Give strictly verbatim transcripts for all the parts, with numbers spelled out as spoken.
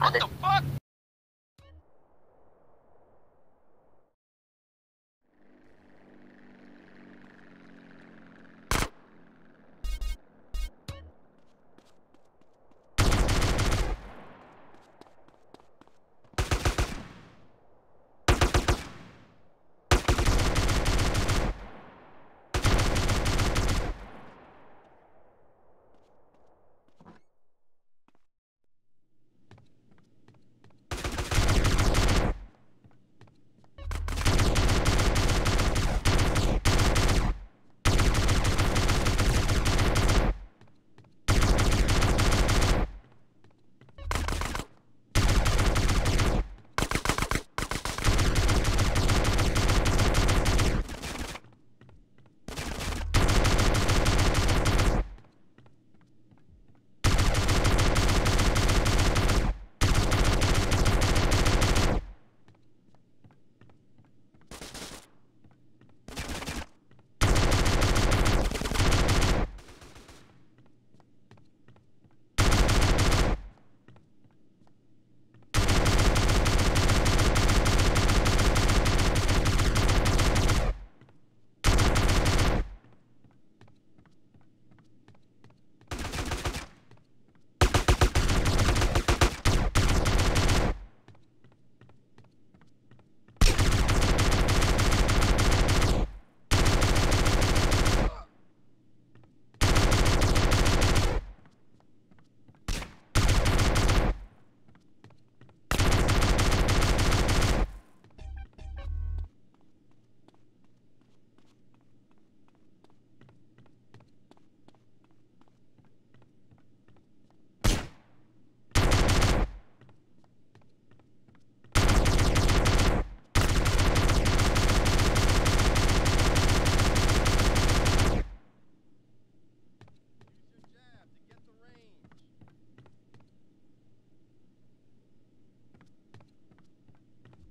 What the fuck?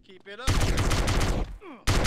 Keep it up.